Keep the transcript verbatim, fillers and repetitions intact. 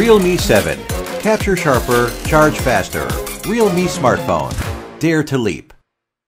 Realme seven. Capture sharper, charge faster. Realme smartphone. Dare to leap.